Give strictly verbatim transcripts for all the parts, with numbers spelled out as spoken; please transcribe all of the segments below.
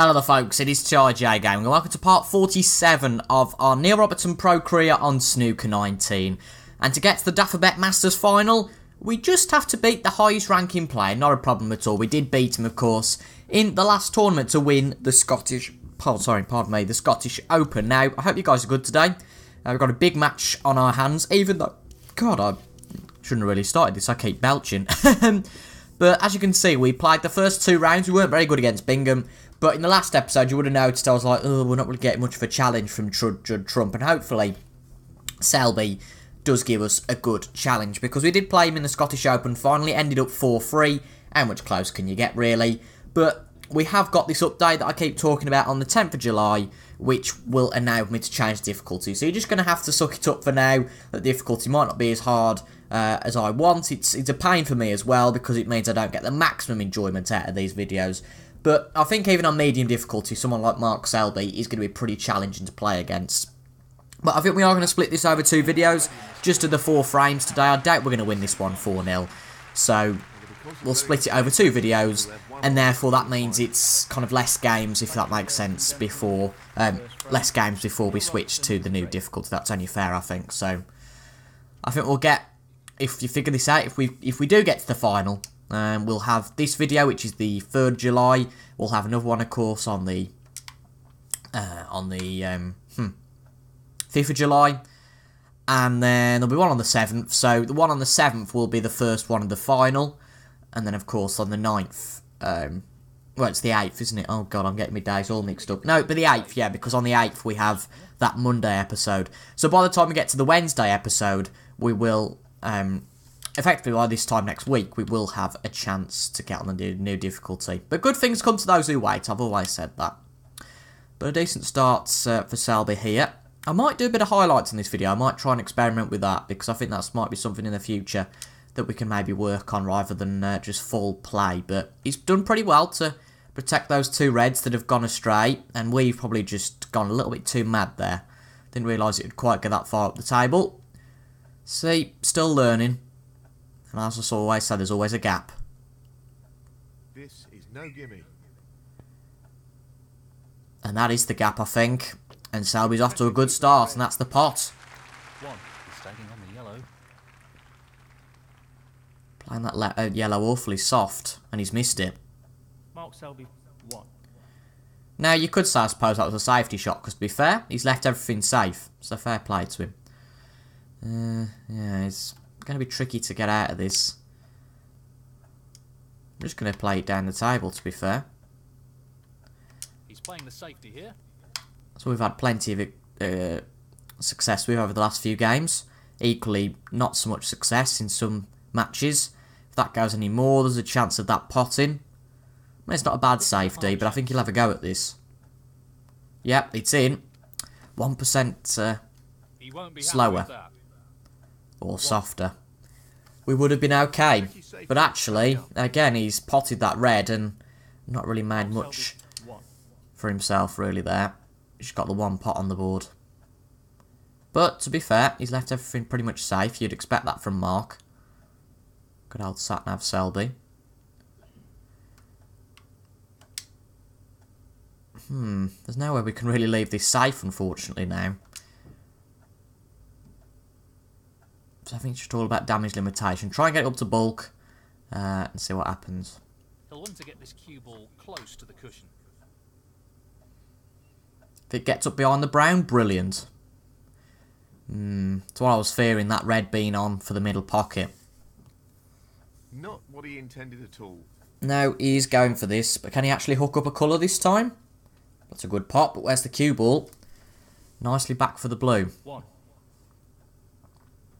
Hello folks, it is T I J Gaming and welcome to part forty-seven of our Neil Robertson Pro Career on Snooker nineteen. And to get to the Dafabet Masters final, we just have to beat the highest ranking player, not a problem at all. We did beat him, of course, in the last tournament to win the Scottish, oh, sorry, pardon me, the Scottish Open. Now, I hope you guys are good today. Uh, we've got a big match on our hands, even though, God, I shouldn't have really started this, I keep belching. But as you can see, we played the first two rounds, we weren't very good against Bingham. But in the last episode, you would have noticed I was like, oh, we're not really getting much of a challenge from Judd Trump. And hopefully, Selby does give us a good challenge. Because we did play him in the Scottish Open finally, ended up four three. How much close can you get, really? But we have got this update that I keep talking about on the tenth of July, which will allow me to change difficulty. So you're just going to have to suck it up for now. That difficulty might not be as hard uh, as I want. It's, it's a pain for me as well, because it means I don't get the maximum enjoyment out of these videos. But I think even on medium difficulty, someone like Mark Selby is going to be pretty challenging to play against. But I think we are going to split this over two videos, just to the four frames today. I doubt we're going to win this one four nil. So we'll split it over two videos, and therefore that means it's kind of less games, if that makes sense, before um, less games before we switch to the new difficulty. That's only fair, I think. So I think we'll get, if you figure this out, if we if we do get to the final. Um, we'll have this video, which is the third of July. We'll have another one, of course, on the uh, on the um, hmm, fifth of July, and then there'll be one on the seventh. So the one on the seventh will be the first one of the final, and then of course on the ninth. Um, well, it's the eighth, isn't it? Oh God, I'm getting my days all mixed up. No, but the eighth, yeah, because on the eighth we have that Monday episode. So by the time we get to the Wednesday episode, we will. Um, Effectively, by this time next week, we will have a chance to get on the new difficulty. But good things come to those who wait, I've always said that. But a decent start uh, for Selby here. I might do a bit of highlights in this video. I might try and experiment with that, because I think that might be something in the future that we can maybe work on rather than uh, just full play. But he's done pretty well to protect those two reds that have gone astray, and we've probably just gone a little bit too mad there. Didn't realise it would quite go that far up the table. See, still learning. And as I always say, there's always a gap. This is no gimme. And that is the gap, I think. And Selby's off to a good start, and that's the pot. One is standing on the yellow. Playing that le uh, yellow awfully soft, and he's missed it. Mark Selby, one. Now, you could say, I suppose, that was a safety shot, because to be fair, he's left everything safe. So fair play to him. Uh, yeah, it's going to be tricky to get out of this. I'm just going to play it down the table, to be fair. He's playing the safety here. So we've had plenty of uh, success with over the last few games. Equally, not so much success in some matches. If that goes any more, there's a chance of that potting. I mean, it's not a bad safety, but I think he'll have a go at this. Yep, it's in. one percent uh, he won't be slower. Or softer. We would have been okay. But actually, again, he's potted that red and not really made much for himself, really, there. He's got the one pot on the board. But, to be fair, he's left everything pretty much safe. You'd expect that from Mark. Good old sat-nav Selby. Hmm. There's no way we can really leave this safe, unfortunately, now. So I think it's just all about damage limitation. Try and get it up to bulk uh, and see what happens. He'll want to get this cue ball close to the cushion. If it gets up behind the brown, brilliant. Mm, that's what I was fearing, that red being on for the middle pocket. Not what he intended at all. No, he's going for this, but can he actually hook up a colour this time? That's a good pop, but where's the cue ball? Nicely back for the blue. One.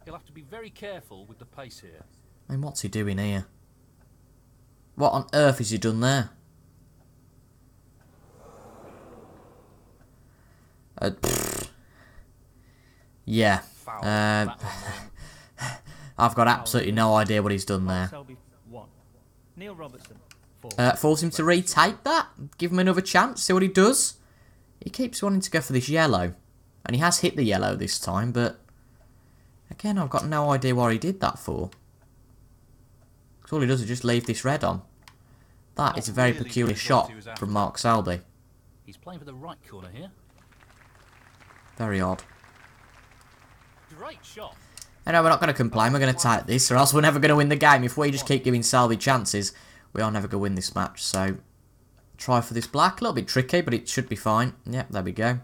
He'll have to be very careful with the pace here. I mean, what's he doing here? What on earth has he done there? Uh, yeah. Uh, I've got absolutely no idea what he's done there. Uh, force him to retake that. Give him another chance. See what he does. He keeps wanting to go for this yellow. And he has hit the yellow this time, but again, I've got no idea what he did that for. Because all he does is just leave this red on. That is a very peculiar shot from Mark Selby. He's playing for the right corner here. Very odd. Great shot. Anyway, we're not going to complain. We're going to tight this, or else we're never going to win the game. If we just keep giving Selby chances, we are never going to win this match. So, try for this black. A little bit tricky, but it should be fine. Yep, there we go.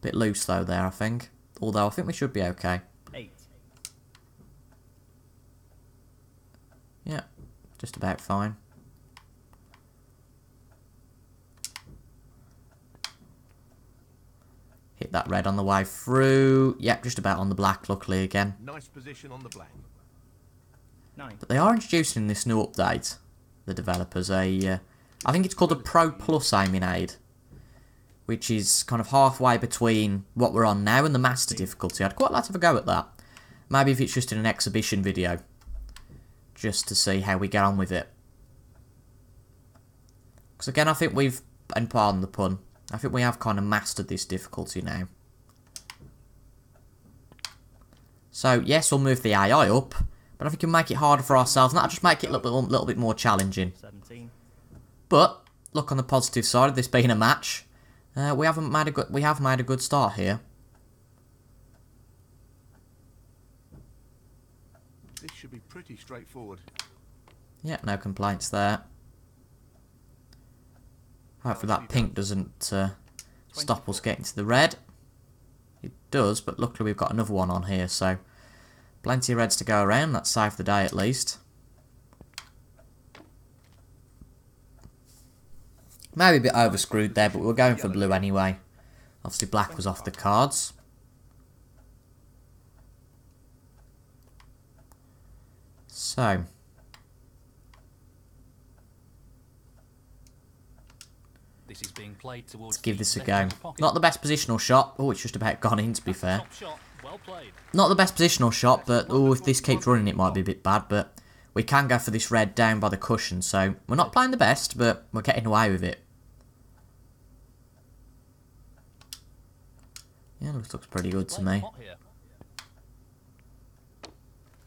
Bit loose, though, there, I think. Although, I think we should be okay. Eight. Yeah, just about fine. Hit that red on the way through. Yep, just about on the black, luckily, again. Nice position on the black. Nine. But they are introducing this new update, the developers. A, uh, I think it's called a Pro Plus Aiming Aid, which is kind of halfway between what we're on now and the Master difficulty. I'd quite like to have a go at that. Maybe if it's just in an exhibition video, just to see how we get on with it. Because again, I think we've, and pardon the pun, I think we have kind of mastered this difficulty now. So, yes, we'll move the A I up, but I think we can make it harder for ourselves, and that'll just make it a little bit, little bit more challenging. seventeen. But, look on the positive side of this being a match, uh, we, haven't made a good, we have made a good start here. This should be pretty straightforward. Yeah, no complaints there. Hopefully that pink doesn't uh, stop us getting to the red. It does, but luckily we've got another one on here, so plenty of reds to go around. That's safe the day at least. Maybe a bit overscrewed there, but we were going for blue anyway. Obviously black was off the cards. So... This is being played towards. Let's give this a go. Not the best positional shot. Oh, it's just about gone in, to be fair. Well Not the best positional shot, but oh, if this keeps running, it might be a bit bad. But we can go for this red down by the cushion, so we're not playing the best, but we're getting away with it. Yeah, this looks pretty good to me.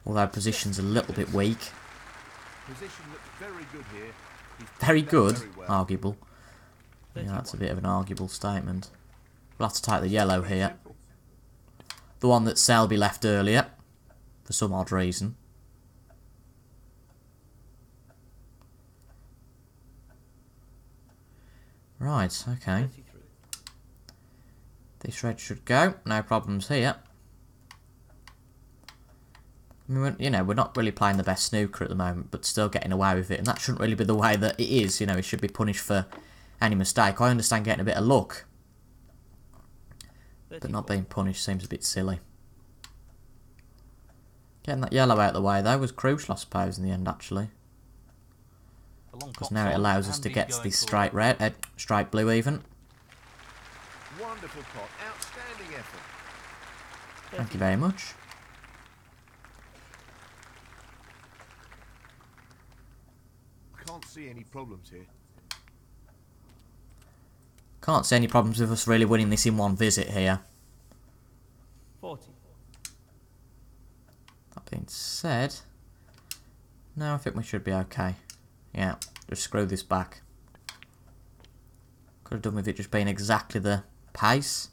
Although position's a little bit weak. Very good, arguable. Yeah, that's a bit of an arguable statement. We'll have to take the yellow here. The one that Selby left earlier, for some odd reason. Right, okay. This red should go. No problems here. I mean, you know, we're not really playing the best snooker at the moment, but still getting away with it. And that shouldn't really be the way that it is. You know, it should be punished for... any mistake. I understand getting a bit of luck, but not being punished seems a bit silly. Getting that yellow out of the way though was crucial, I suppose, in the end, actually, because now it allows us to get to this straight red, uh, straight blue even. Wonderful pot, outstanding effort. Thank you very much. Can't see any problems here. Can't see any problems with us really winning this in one visit here. forty. That being said, no, I think we should be okay. Yeah, just screw this back. Could have done with it just being exactly the pace.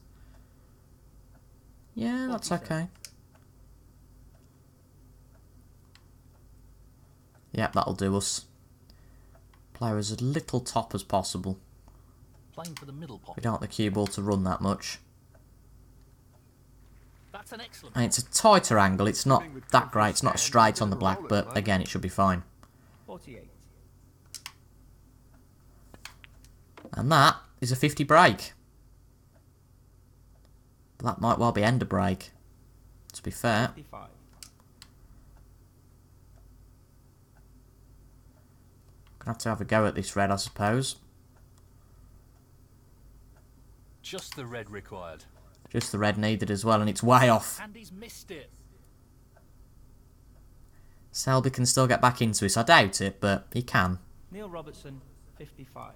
Yeah, that's okay. Yeah, that'll do us. Play as little top as possible. Playing for the middle pocket. We don't want the cue ball to run that much. That's an excellent. And it's a tighter angle. It's not that great. It's not straight on the black, but again, it should be fine. forty-eight. And that is a fifty break. But that might well be end of break, to be fair. fifty-five. Gonna have to have a go at this red, I suppose. Just the red required. Just the red needed as well, and it's way off. And he's missed it. Selby can still get back into it. I doubt it, but he can. Neil Robertson, fifty-five.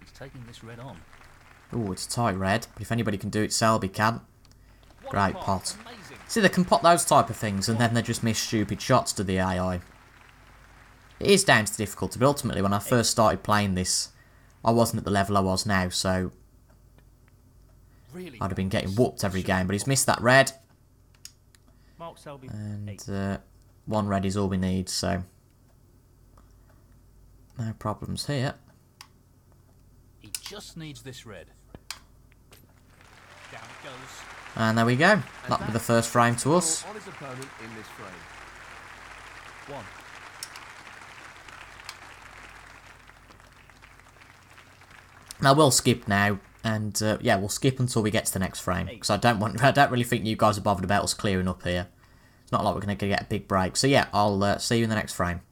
He's taking this red on. Oh, it's a tight red, but if anybody can do it, Selby can. Great pot. See, they can pot those type of things, and then they just miss stupid shots to the A I. It is down to the difficulty, but ultimately, when I first started playing this, I wasn't at the level I was now, so I'd have been getting whooped every game. But he's missed that red. Mark Selby. And uh, one red is all we need, so no problems here. He just needs this red. Down it goes. And there we go. That'll be the first frame to us. On his opponent in this frame. One. Now we'll skip now, and uh, yeah, we'll skip until we get to the next frame, because I don't want, I don't really think you guys are bothered about us clearing up here. It's not like we're going to get a big break. So yeah, I'll uh, see you in the next frame.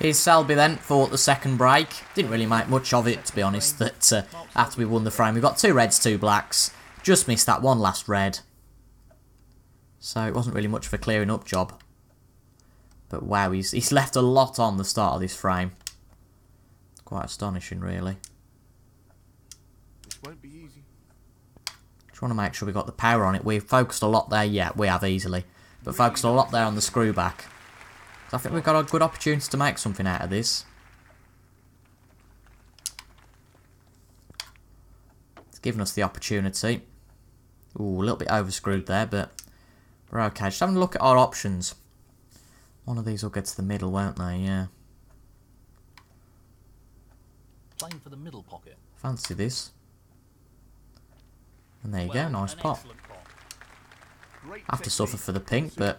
Here's Selby then for the second break. Didn't really make much of it, to be honest, that uh, after we won the frame. We got two reds, two blacks. Just missed that one last red. So it wasn't really much of a clearing up job. But wow, he's, he's left a lot on the start of this frame. It's quite astonishing, really. Won't be easy. Just want to make sure we got the power on it. We've focused a lot there. Yeah, we have easily. But focused a lot there on the screw back. So I think we've got a good opportunity to make something out of this. It's given us the opportunity. Ooh, a little bit overscrewed there, but we're okay. Just having a look at our options. One of these will get to the middle, won't they? Yeah. Playing for the middle pocket. Fancy this. And there you well, go, nice pop. I have to suffer for the pink, but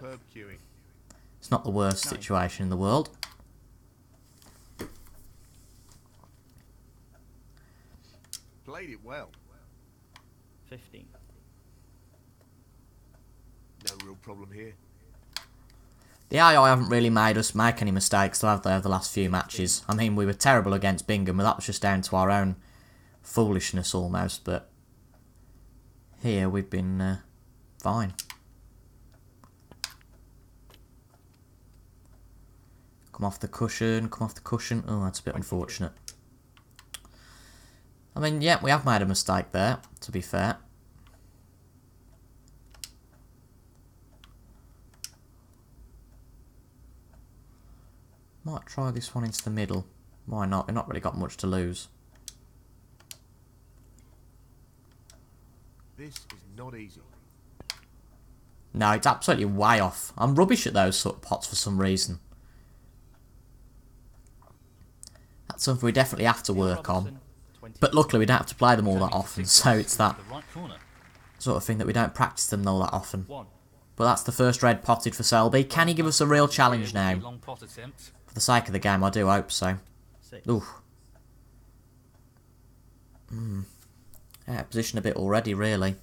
it's not the worst nice. situation in the world. Played it well. Fifteen. No real problem here. The A I haven't really made us make any mistakes, though, have they, over the last few matches? I mean, we were terrible against Bingham, but that was just down to our own foolishness almost, but here we've been uh, fine. Come off the cushion, come off the cushion. Oh, that's a bit unfortunate. I mean, yeah, we have made a mistake there, to be fair. Might try this one into the middle. Why not? We've not really got much to lose. This is not easy. No, it's absolutely way off. I'm rubbish at those sort of pots for some reason. That's something we definitely have to work on. But luckily we don't have to play them all that often, so it's that sort of thing that we don't practice them all that often. But that's the first red potted for Selby. Can he give us a real challenge now? For the sake of the game, I do hope so. Oof. Hmm. Out of position a bit already, really.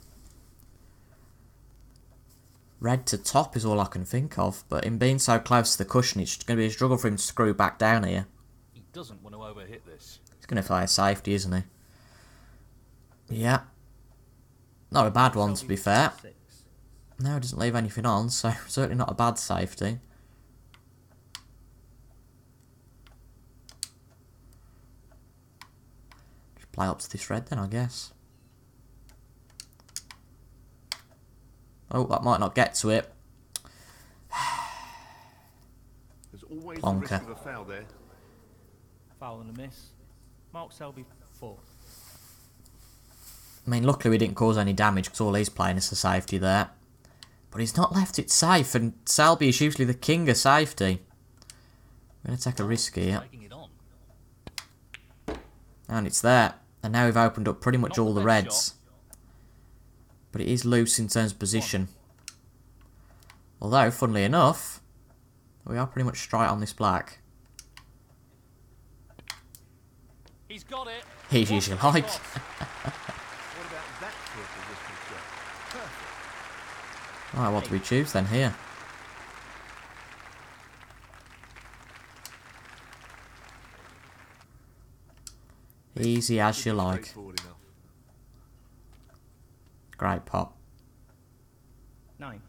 Red to top is all I can think of, but in being so close to the cushion, it's going to be a struggle for him to screw back down here. He doesn't want to overhit this. He's going to play a safety, isn't he? Yeah. Not a bad one, to be fair. No, it doesn't leave anything on, so certainly not a bad safety. Just play up to this red then, I guess. Oh, that might not get to it. There's always the risk of a foul there. Foul and a miss. Mark Selby, four. I mean, luckily we didn't cause any damage because all he's playing is the safety there. But he's not left it safe, and Selby is usually the king of safety. We're going to take a risk here. And it's there. And now we've opened up pretty much all the reds. But it is loose in terms of position. Although, funnily enough, we are pretty much straight on this black. He's got it. He's usually like. Alright, what do we choose then here? Easy as you like. Great pop. Nine.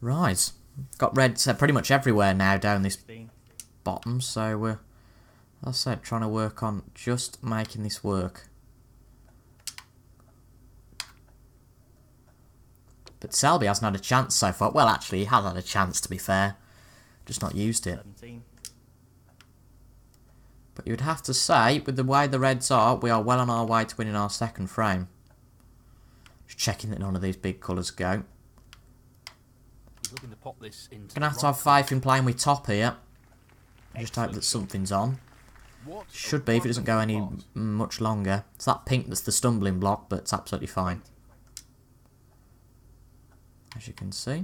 Right. Got reds uh, pretty much everywhere now down this bottom, so we're, as I said, trying to work on just making this work. But Selby hasn't had a chance so far. Well, actually, he has had a chance, to be fair. Just not used it. seventeen. But you'd have to say, with the way the Reds are, we are well on our way to winning our second frame. Just checking that none of these big colours go. He's looking to pop this into Gonna have to have faith in playing with top here. Just hope that something's on. Should be if it doesn't go any much longer. It's that pink that's the stumbling block, but it's absolutely fine. As you can see.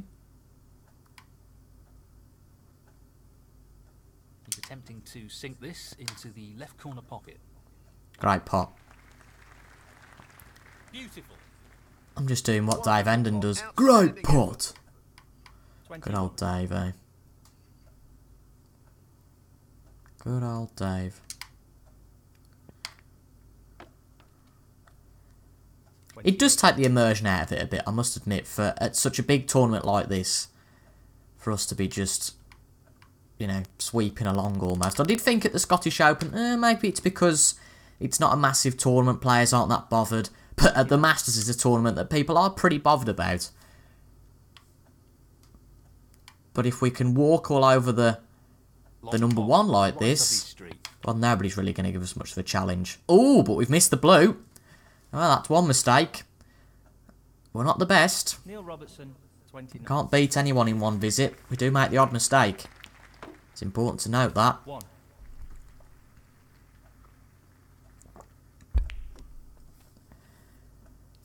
He's attempting to sink this into the left corner pocket. Great pop. Beautiful. I'm just doing what Dave Hendon does. Great pot! Good old Dave, eh? Good old Dave. It does take the immersion out of it a bit, I must admit, for at such a big tournament like this, for us to be just, you know, sweeping along almost. I did think at the Scottish Open, eh, maybe it's because it's not a massive tournament, players aren't that bothered, but at the Masters is a tournament that people are pretty bothered about. But if we can walk all over the the number one like this, well, nobody's really going to give us much of a challenge. Oh, but we've missed the blue. Well, that's one mistake. We're not the best. Neil Robertson, twenty-nine. Can't beat anyone in one visit. We do make the odd mistake. It's important to note that. One.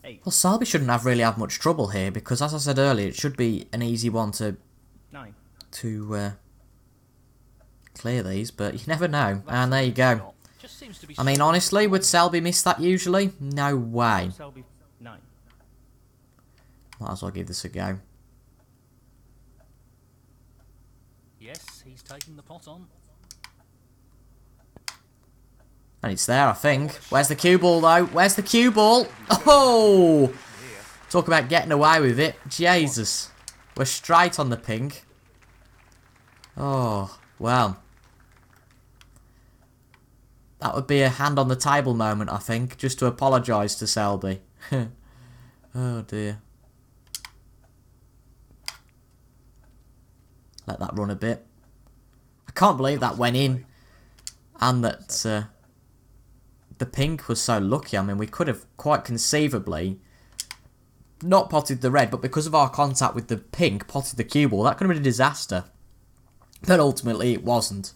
Eight. Well, Selby shouldn't have really had much trouble here because, as I said earlier, it should be an easy one to Nine. to uh, clear these, but you never know. And there you go. I mean, honestly, would Selby miss that usually? No way. Might as well give this a go. Yes, he's taking the pot on. And it's there, I think. Where's the cue ball, though? Where's the cue ball? Oh! Talk about getting away with it. Jesus. We're straight on the pink. Oh, well. That would be a hand on the table moment, I think, just to apologise to Selby. Oh dear. Let that run a bit. I can't believe that went in. And that uh, the pink was so lucky. I mean, we could have quite conceivably not potted the red, but because of our contact with the pink, potted the cue ball. That could have been a disaster. But ultimately, it wasn't.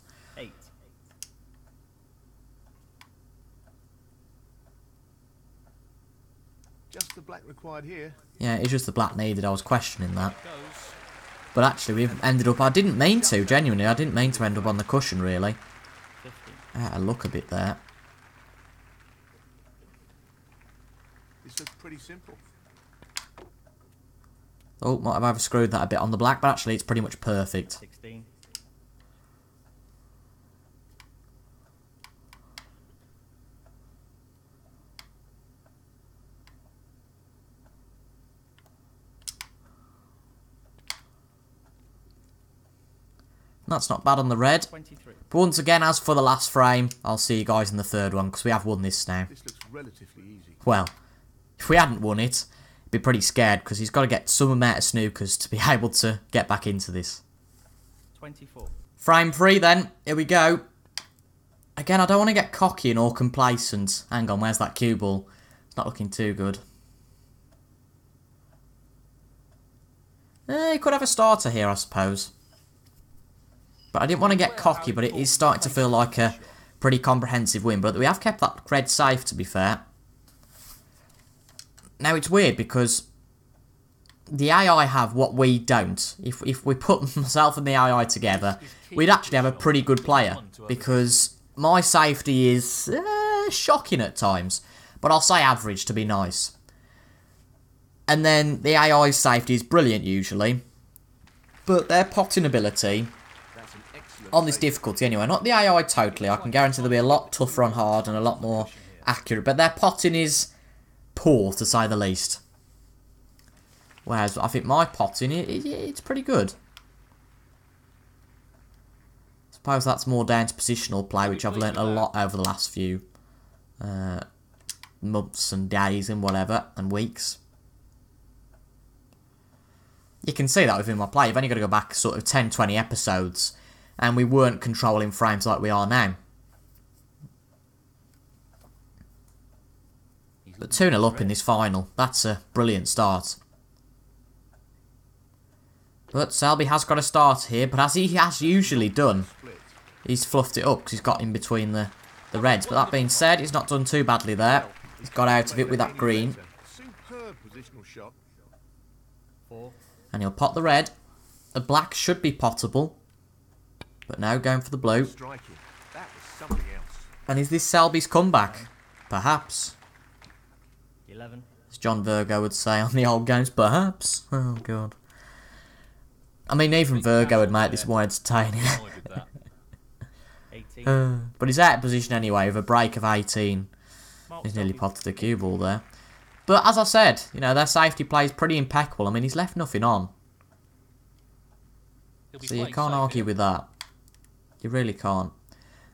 Black required here. Yeah, it's just the black needed. I was questioning that. But actually, we've ended up... I didn't mean to, genuinely. I didn't mean to end up on the cushion, really. I had a look a bit there. This looks pretty simple. Oh, might have overscrewed that a bit on the black, but actually it's pretty much perfect. sixteen. That's not bad on the red. twenty-three. But once again, as for the last frame, I'll see you guys in the third one, because we have won this now. This looks relatively easy. Well, if we hadn't won it, I'd be pretty scared, because he's got to get some amount of snookers to be able to get back into this. twenty-four. Frame three, then. Here we go. Again, I don't want to get cocky and or complacent. Hang on, where's that cue ball? It's not looking too good. Eh, he could have a starter here, I suppose. But I didn't want to get cocky, but it is starting to feel like a pretty comprehensive win. But we have kept that red safe, to be fair. Now, it's weird because the A I have what we don't. If, if we put myself and the A I together, we'd actually have a pretty good player. Because my safety is uh, shocking at times. But I'll say average to be nice. And then the A I's safety is brilliant, usually. But their potting ability... on this difficulty anyway, not the A I totally. I can guarantee they'll be a lot tougher on hard and a lot more accurate. But their potting is poor, to say the least. Whereas I think my potting, it, it, it's pretty good. I suppose that's more down to positional play, which I've learnt a lot over the last few uh, months and days and whatever, and weeks. you can see that within my play. You've only got to go back sort of ten, twenty episodes, and we weren't controlling frames like we are now. But two nil up in this final. That's a brilliant start. But Selby has got a start here, but as he has usually done, he's fluffed it up because he's got in between the, the reds. But that being said, he's not done too badly there. He's got out of it with that green. And he'll pot the red. The black should be potable. But now going for the blue. And is this Selby's comeback? Perhaps. As John Virgo would say on the old games, perhaps. Oh, God. I mean, even Virgo would make this more entertaining. uh, but he's out of position anyway with a break of eighteen. He's nearly potted the cue ball there. But as I said, you know, their safety play is pretty impeccable. I mean, he's left nothing on. So you can't argue with that. You really can't.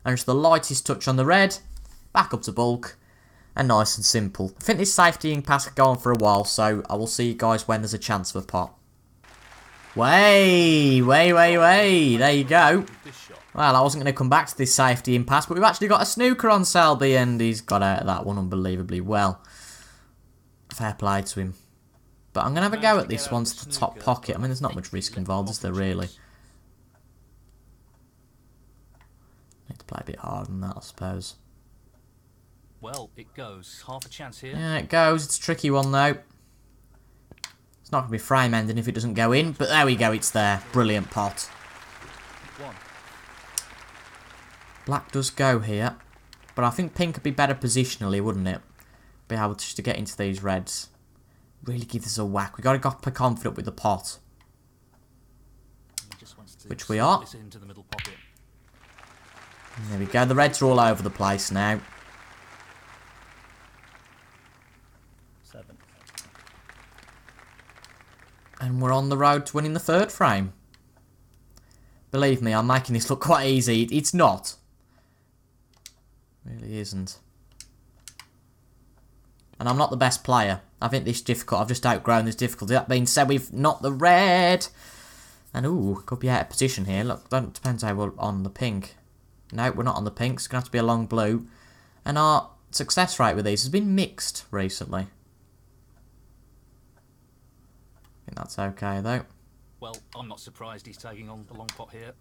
And it's the lightest touch on the red. Back up to bulk. And nice and simple. I think this safetying pass could go on for a while, so I will see you guys when there's a chance for a pot. Way, way, way, way. There you go. Well, I wasn't going to come back to this safety impasse, but we've actually got a snooker on Selby, and he's got out of that one unbelievably well. Fair play to him. But I'm going to have a go at this one to the top pocket. I mean, there's not much risk involved, is there, really? Need to play a bit harder than that, I suppose. Well, it goes. Half a chance here. Yeah, it goes. It's a tricky one, though. It's not going to be frame ending if it doesn't go in, but there we go. It's there. Brilliant pot. Black does go here, but I think pink would be better positionally, wouldn't it? Be able to, just to get into these reds. Really give this a whack. We've got to get confident with the pot. Which we are. Into the middle pocket. There we go. The reds are all over the place now. And we're on the road to winning the third frame. Believe me, I'm making this look quite easy. It's not. It really isn't. And I'm not the best player. I think this difficult. I've just outgrown this difficulty. That being said, we've not the red. And ooh, could be out of position here. Look, that depends how we're on the pink. No, we're not on the pink. It's going to have to be a long blue. And our success rate with these has been mixed recently. I think that's okay though. Well, I'm not surprised he's taking on the long pot here.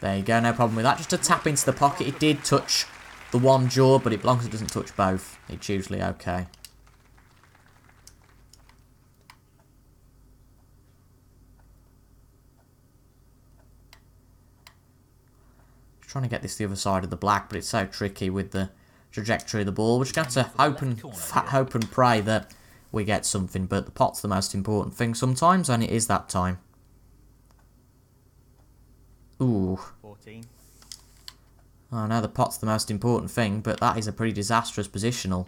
There you go, no problem with that. Just a tap into the pocket. It did touch the one jaw, but it belongs, it doesn't touch both. It's usually okay. Just trying to get this the other side of the black, but it's so tricky with the trajectory of the ball. We're just going to have to hope and, hope and pray that we get something, but the pot's the most important thing sometimes, and it is that time. Ooh. fourteen. I know the pot's the most important thing, but that is a pretty disastrous positional.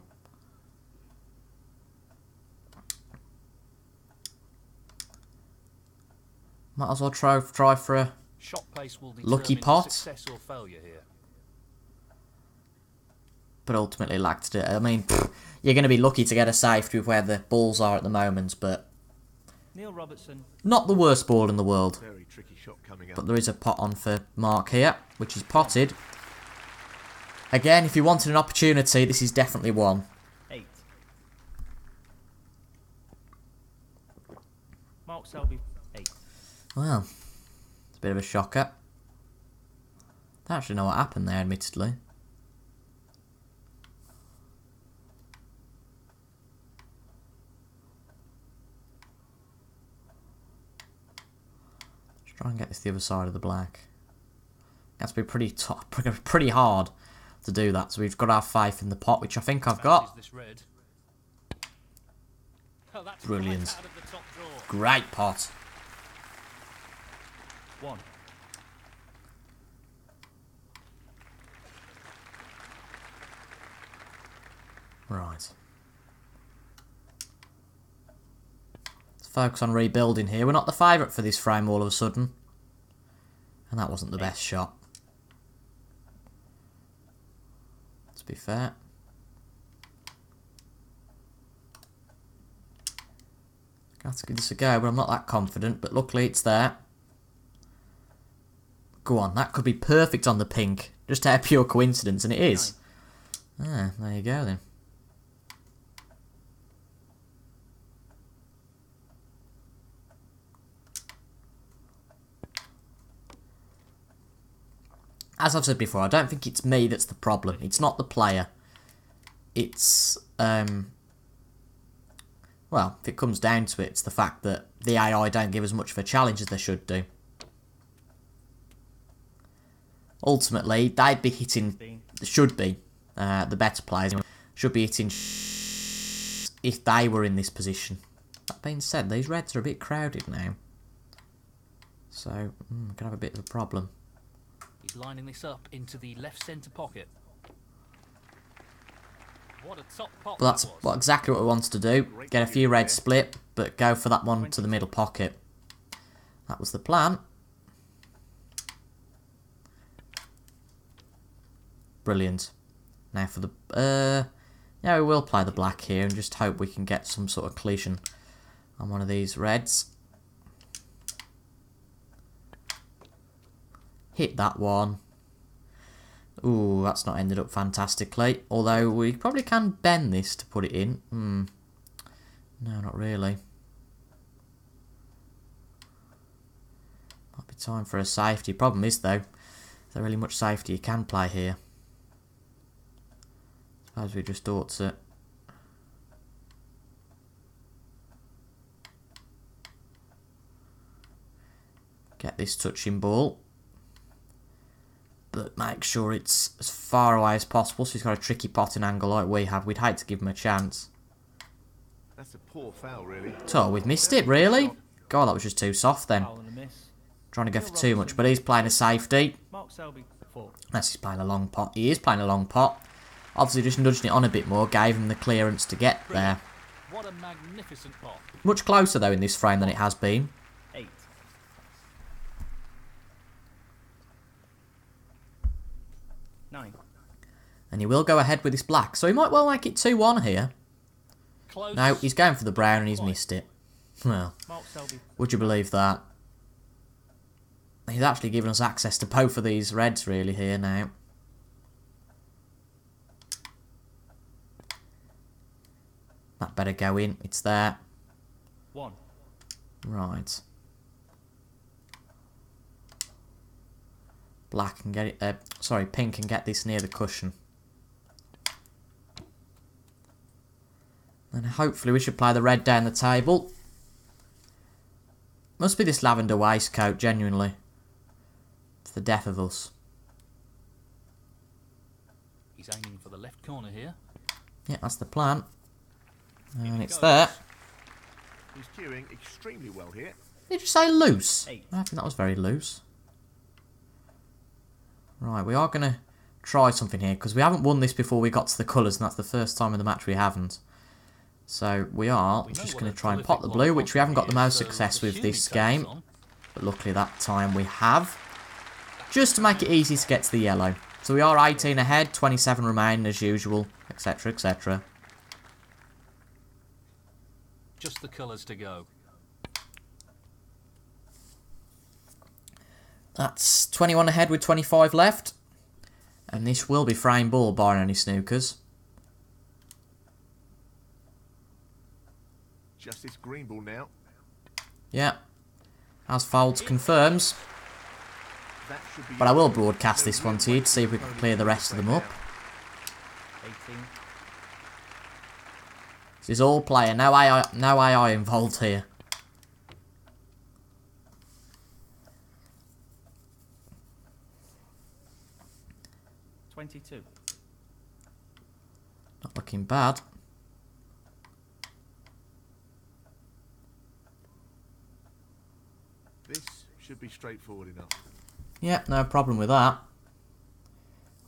Might as well try, try for a lucky pot. But ultimately lacked it. I mean, pfft, you're going to be lucky to get a safety with where the balls are at the moment, but Neil Robertson, not the worst ball in the world. Very tricky shot coming up. But there is a pot on for Mark here, which is potted. Again, if you wanted an opportunity, this is definitely one. Eight. Mark Selby, eight. Well, it's a bit of a shocker. I don't actually know what happened there, admittedly. Try and get this the other side of the black. That's been pretty tough, pretty hard to do that. So we've got our faith in the pot, which I think I've got. Brilliant, great pot. One. Right. Focus on rebuilding here. We're not the favourite for this frame all of a sudden. And that wasn't the best shot. To be fair. have to give this a go, but I'm not that confident. But luckily it's there. Go on, that could be perfect on the pink. Just out of pure coincidence, and it is. Ah, there you go then. As I've said before, I don't think it's me that's the problem. It's not the player. It's, um... well, if it comes down to it, it's the fact that the A I don't give as much of a challenge as they should do. Ultimately, they'd be hitting, should be, uh, the better players, should be hitting sh if they were in this position. That being said, these reds are a bit crowded now. So, mm, I can have a bit of a problem. He's lining this up into the left centre pocket. What a top pop. Well, that's what, exactly what we wanted to do. Get a few reds split, but go for that one to the middle pocket. That was the plan. Brilliant. Now for the... Uh, yeah, we will play the black here and just hope we can get some sort of collision on one of these reds. Hit that one. Ooh, that's not ended up fantastically. Although we probably can bend this to put it in. Hmm. No, not really. Might be time for a safety. Problem is, though, is there really much safety you can play here? Suppose we just ought to... get this touching ball. But make sure it's as far away as possible, so he's got a tricky potting angle like we have. We'd hate to give him a chance. That's a poor foul, really. So we've missed it, really? God, that was just too soft then. Trying to go for too much, but he's playing a safety. Unless he's playing a long pot. He is playing a long pot. Obviously just nudging it on a bit more, gave him the clearance to get there. What a magnificent pot. Much closer, though, in this frame than it has been. Nine. And he will go ahead with his black, so he might well make it two one here. Close. No, he's going for the brown and he's missed it. Well, would you believe that? He's actually given us access to both of these reds really here now. That better go in, it's there. One. Right. Black and get it. Uh, sorry, pink and get this near the cushion. And hopefully we should play the red down the table. Must be this lavender waistcoat, genuinely. It's the death of us. He's aiming for the left corner here. Yeah, that's the plan. And it's there. He's queuing extremely well here. Did you say loose? Eight. I think that was very loose. Right, we are going to try something here, because we haven't won this before we got to the colours, and that's the first time in the match we haven't. So we are we just going to try and pot the blue, which we haven't got the most success with this game. On. But luckily that time we have. Just to make it easy to get to the yellow. So we are eighteen ahead, twenty-seven remaining as usual, et cetera, et cetera. Just the colours to go. That's twenty-one ahead with twenty-five left. And this will be frame ball, barring any snookers. Just this green ball now. Yeah. As Folds confirms. But I will broadcast this one to you to see if we can clear the rest of them up. This is all player. No A I, no A I involved here. twenty-two. Not looking bad. This should be straightforward enough. Yeah, no problem with that.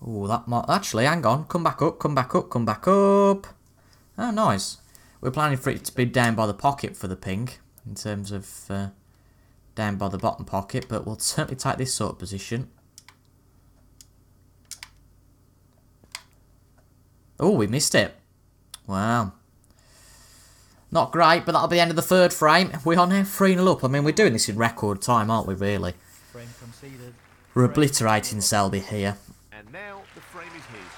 Oh, that might... Actually, hang on. Come back up, come back up, come back up. Oh, nice. We're planning for it to be down by the pocket for the pink, in terms of uh, down by the bottom pocket, but we'll certainly take this sort of position. Oh, we missed it. Wow. Not great, but that'll be the end of the third frame. We are now three nil up. I mean, we're doing this in record time, aren't we, really? Frame conceded. We're obliterating Selby here. And now the frame is his.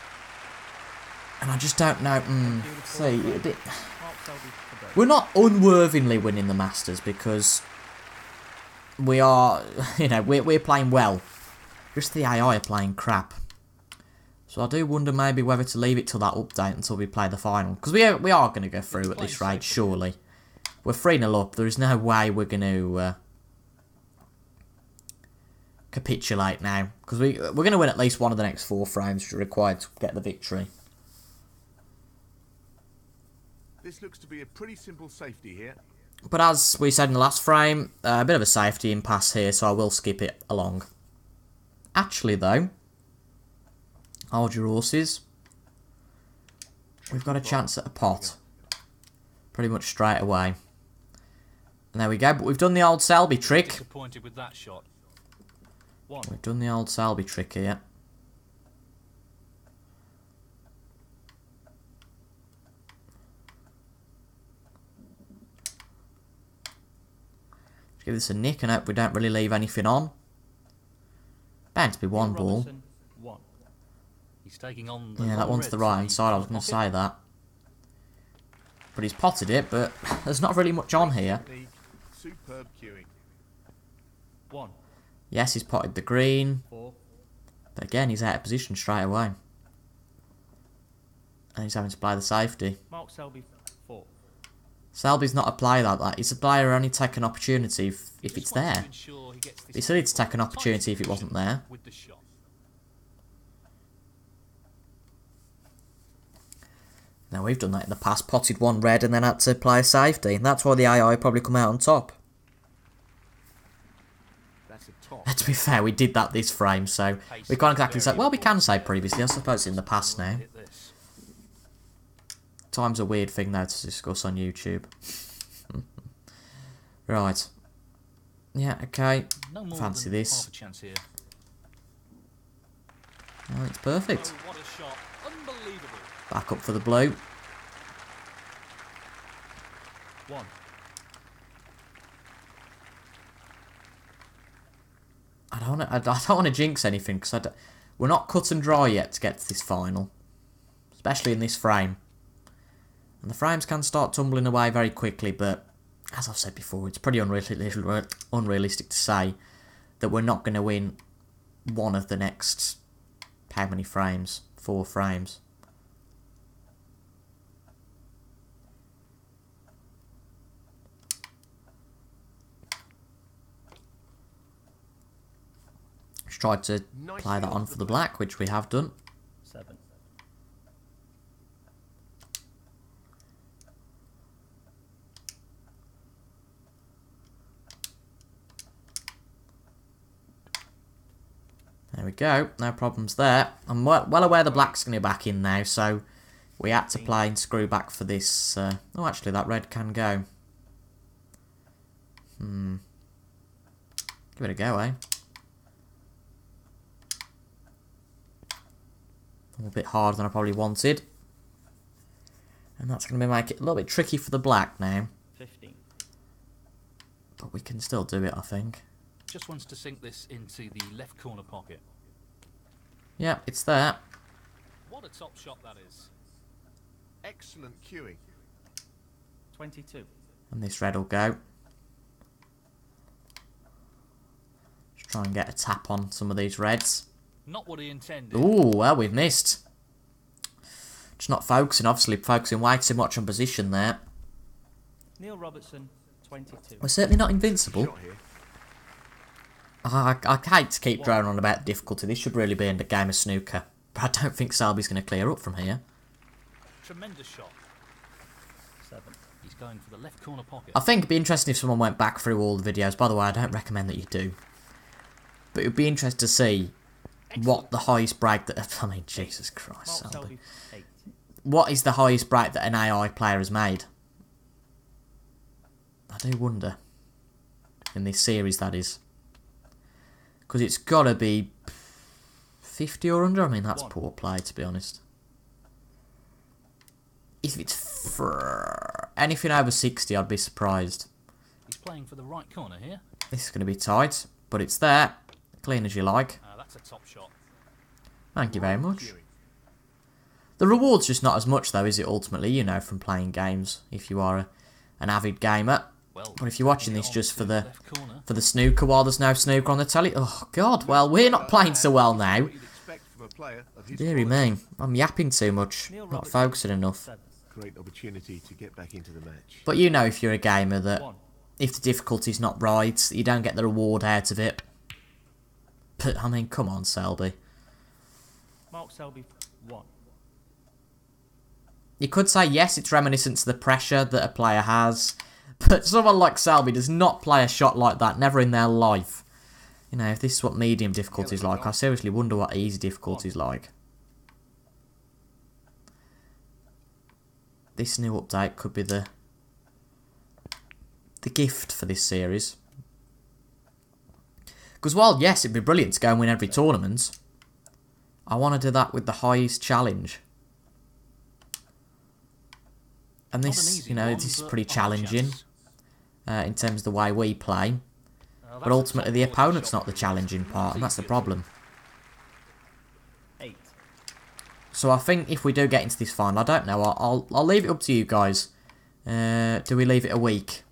And I just don't know. Mm, see, a bit... We're not unworthingly winning the Masters because we are, you know, we're, we're playing well. Just the A I are playing crap. So I do wonder maybe whether to leave it till that update until we play the final. Because we are, we are going to go through at this rate, surely. We're three nil up. There is no way we're going to uh, capitulate now. Because we, we're going to win at least one of the next four frames required to get the victory. This looks to be a pretty simple safety here. But as we said in the last frame, uh, a bit of a safety impasse here, so I will skip it along. Actually, though... Hold your horses. We've got a chance at a pot. Pretty much straight away. And there we go. But we've done the old Selby trick. With that shot. We've done the old Selby trick here. Let's give this a nick and hope we don't really leave anything on. Bound to be one ball. He's taking on the yeah, that one's to the right hand side, I was going to say that. But he's potted it, but there's not really much on here. Superb queuing. One. Yes, he's potted the green. Four. But again, he's out of position straight away. And he's having to play the safety. Mark Selby, four. Selby's not a player like that. He's a player who only takes an opportunity if, if it's there. He still needs to take an opportunity if it wasn't there. With the shot. Now, we've done that in the past, potted one red and then had to play a safety, and that's why the A I probably come out on top. That's a top. To be fair, we did that this frame, so we can't exactly say... Well, we can say previously, I suppose it's in the past now. Time's a weird thing, though, to discuss on YouTube. Right. Yeah, okay. Fancy this. Oh, it's perfect. Back up for the blue. One. I don't want to. I don't want to jinx anything because we're not cut and dry yet to get to this final, especially in this frame. And the frames can start tumbling away very quickly. But as I've said before, it's pretty unreal, unrealistic to say that we're not going to win one of the next how many frames? Four frames. Tried to play that on for the black, which we have done. Seven. There we go, no problems there. I'm well aware the black's going to be back in now, so we had to play and screw back for this. Uh, oh, actually, that red can go. Hmm. Give it a go, eh? A bit harder than I probably wanted. And that's going to make it a little bit tricky for the black now. fifteen. But we can still do it, I think. Just wants to sink this into the left corner pocket. Yeah, it's there. What a top shot that is. Excellent queuing. twenty-two. And this red will go. Just try and get a tap on some of these reds. Not what he intended. Ooh, well, we've missed. Just not focusing, obviously, focusing way too much on position there. Neil Robertson, twenty-two. We're certainly not invincible. I, I, I hate to keep droning on about difficulty. This should really be in the game of snooker. But I don't think Selby's going to clear up from here. Tremendous shot. Seven. He's going for the left corner pocket. I think it'd be interesting if someone went back through all the videos. By the way, I don't recommend that you do. But it would be interesting to see... What the highest break that... I mean, Jesus Christ, Selby. What is the highest break that an A I player has made? I do wonder. In this series, that is. Because it's got to be... fifty or under? I mean, that's poor play, to be honest. If it's for anything over sixty, I'd be surprised. He's playing for the right corner here. This is going to be tight, but it's there. Clean as you like. Uh, that's a top shot. Thank you very much. The reward's just not as much, though, is it, ultimately, you know, from playing games, if you are a, an avid gamer. Well, but if you're watching this just for the for the snooker while there's no snooker on the telly, oh, God, well, we're not playing so well now. Deary me, I'm yapping too much, not focusing enough. Great opportunity to get back into the match. But you know, if you're a gamer, that if the difficulty's not right, you don't get the reward out of it. But, I mean, come on, Selby. Mark Selby, one. You could say, yes, it's reminiscent to the pressure that a player has, but someone like Selby does not play a shot like that, never in their life. You know, if this is what medium difficulty is like, I seriously wonder what easy difficulty is like. This new update could be the the gift for this series. Because while, yes, it'd be brilliant to go and win every tournament, I want to do that with the highest challenge. And this, you know, this is pretty challenging uh, in terms of the way we play. But ultimately, the opponent's not the challenging part, and that's the problem. So I think if we do get into this final, I don't know, I'll, I'll, I'll leave it up to you guys. Uh, do we leave it a week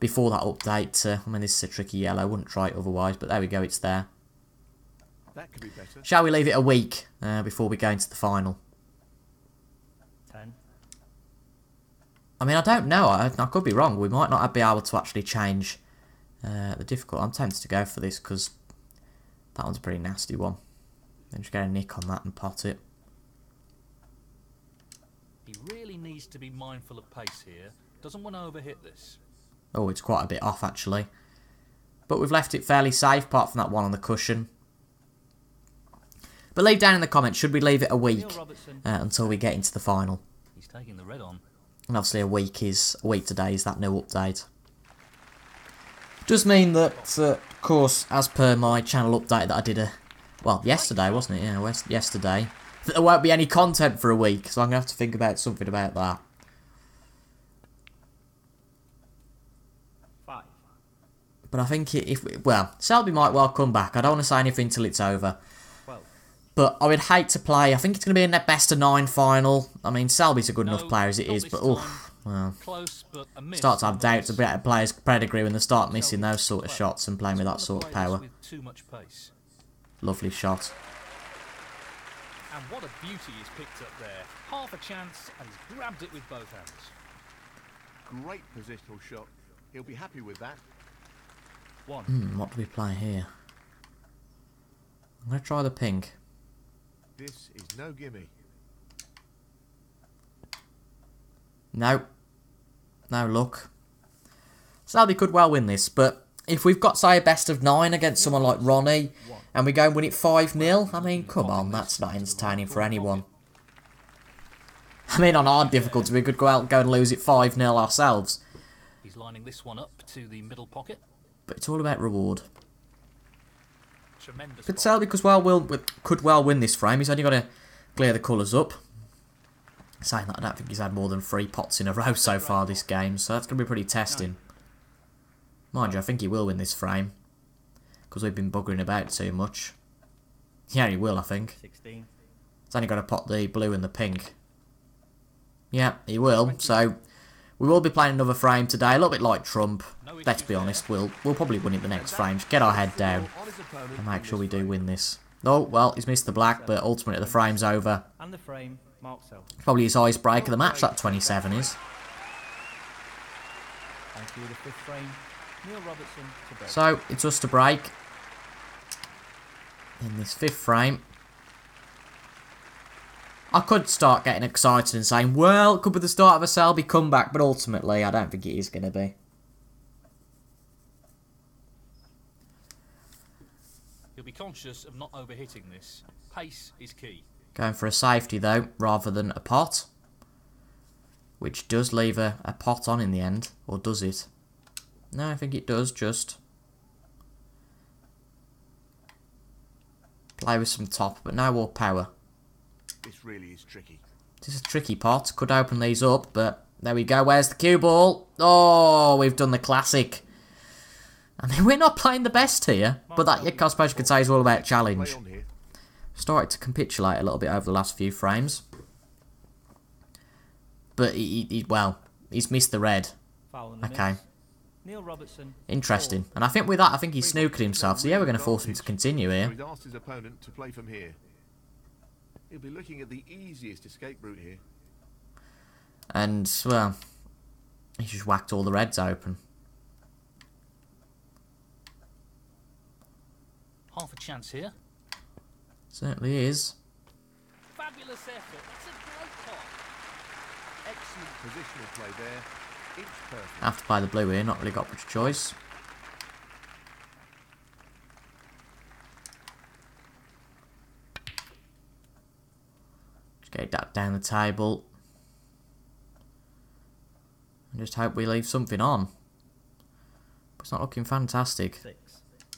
before that update? Uh, I mean, this is a tricky yellow. I wouldn't try it otherwise, but there we go, it's there. Shall we leave it a week uh, before we go into the final? I mean, I don't know. I, I could be wrong. We might not be able to actually change uh, the difficulty. I'm tempted to go for this because that one's a pretty nasty one. Then just get a nick on that and pot it. He really needs to be mindful of pace here. Doesn't want to overhit this. Oh, it's quite a bit off, actually. But we've left it fairly safe, apart from that one on the cushion. But leave down in the comments, should we leave it a week uh, until we get into the final? He's taking the red on. And obviously a week is a week today is that new update. Does mean that, uh, of course, as per my channel update that I did a well yesterday, wasn't it? Yeah, yesterday. That there won't be any content for a week, so I'm gonna have to think about something about that. Five. But I think if we, well, Selby might well come back. I don't want to say anything till it's over. But I would hate to play. I think it's going to be in their best of nine final. I mean, Selby's a good no, enough player as it is, but oh, well. Close, but start to have doubts about a player's pedigree when they start missing those sort of shots and playing with that sort of power. Too much pace. Lovely shot. And what a beauty he's picked up there. Half a chance, and he's grabbed it with both hands. Great positional shot. He'll be happy with that. One. Hmm, what do we play here? I'm going to try the pink. This is no gimme. No. No luck. Selby could well win this, but if we've got, say, a best of nine against someone like Ronnie, and we go and win it five nil, I mean, come on, that's not entertaining for anyone. I mean, on our difficulty, we could go out and go and lose it five nil ourselves. He's lining this one up to the middle pocket. But it's all about reward. Could Selby could well, will, could well win this frame. He's only got to clear the colours up. Saying that, I don't think he's had more than three pots in a row so far this game, so that's going to be pretty testing. Mind you, I think he will win this frame. Because we've been buggering about too much. Yeah, he will, I think. He's only got to pot the blue and the pink. Yeah, he will. So, we will be playing another frame today. A little bit like Trump. Let's be honest, we'll we'll probably win it the next frame. Just get our head down and make sure we do win this. Oh, well, he's missed the black, but ultimately the frame's over. Probably his icebreaker of the match, that twenty-seven is. So, it's us to break in this fifth frame. I could start getting excited and saying, well, it could be the start of a Selby comeback, but ultimately I don't think it is going to be. Be conscious of not overhitting this. Pace is key. Going for a safety though, rather than a pot, which does leave a, a pot on in the end, or does it? No, I think it does. Just play with some top, but no more power. This really is tricky. This is a tricky pot. Could open these up, but there we go. Where's the cue ball? Oh, we've done the classic. I mean, we're not playing the best here, but that Yidkos Page can say is all about challenge. Started to capitulate a little bit over the last few frames. But, he, he well, he's missed the red. Okay. Neil Robertson. Interesting. And I think with that, I think he snookered himself. So, yeah, we're going to force him to continue here. He's asked his opponent to play from here. He'll be looking at the easiest escape route here. And, well, he's just whacked all the reds open. Half a chance here. Certainly is. Fabulous effort. That's a great pot. Excellent positional play there. It's perfect. I have to play the blue here. Not really got much choice. Just get that down the table. And just hope we leave something on. But it's not looking fantastic. Six.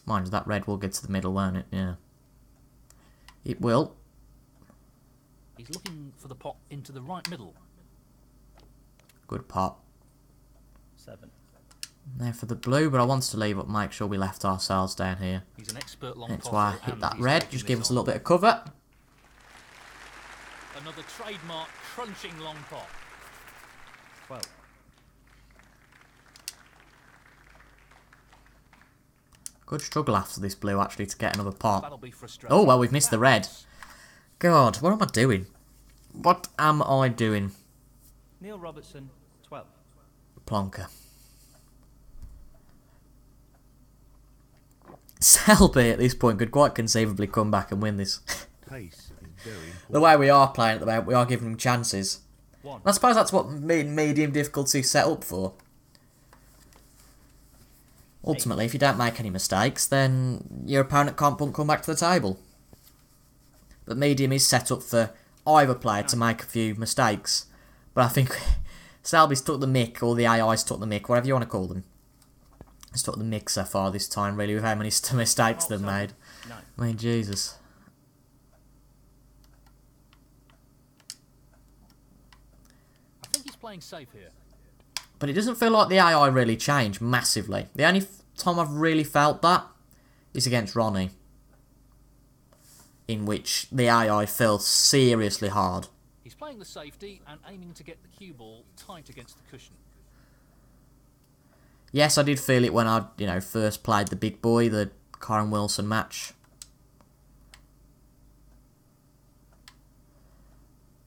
Mind you, that red will get to the middle, won't it? Yeah. It will. He's looking for the pot into the right middle. Good pot. Seven. There for the blue, but I wanted to leave up, make sure we left ourselves down here. He's an expert long That's why I hit that red, just give us a little bit of cover. Another trademark crunching long pot. Well. Good struggle after this blue, actually, to get another pot. Oh, well, we've missed the red. God, what am I doing? What am I doing? Neil Robertson, twelve. Plonker. Selby, at this point, could quite conceivably come back and win this. The way we are playing at the moment, we are giving them chances. And I suppose that's what medium difficulty is set up for. Ultimately, if you don't make any mistakes, then your opponent can't come back to the table. But medium is set up for either player to make a few mistakes. But I think Selby's took the mick, or the A I's took the mick, whatever you want to call them. It's took the mick so far this time, really, with how many mistakes they've made. I mean, Jesus. I think he's playing safe here. But it doesn't feel like the A I really changed massively. The only time I've really felt that is against Ronnie, in which the A I fell seriously hard. He's playing the safety and aiming to get the cue ball tight against the cushion. Yes, I did feel it when I, you know, first played the big boy, the Caron Wilson match.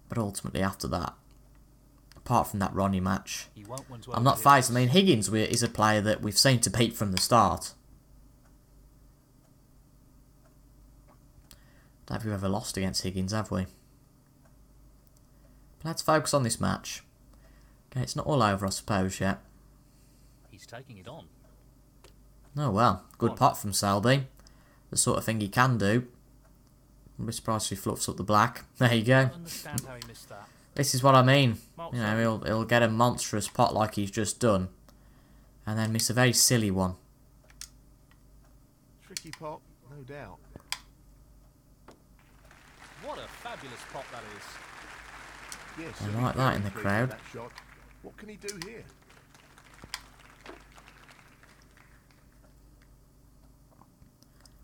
But ultimately, after that, apart from that Ronnie match, I'm not phased. I mean, Higgins is a player that we've seen to beat from the start. Have we ever lost against Higgins, have we? But let's focus on this match. Okay, it's not all over, I suppose, yet. He's taking it on. Oh, well. Good pot from Selby. The sort of thing he can do. I'd be surprised if he fluffs up the black. There you go. This is what I mean. You know, he'll, he'll get a monstrous pot like he's just done. And then miss a very silly one. Tricky pot, no doubt. What a fabulous pot that is. Yes, I like that in the crowd. What can he do here?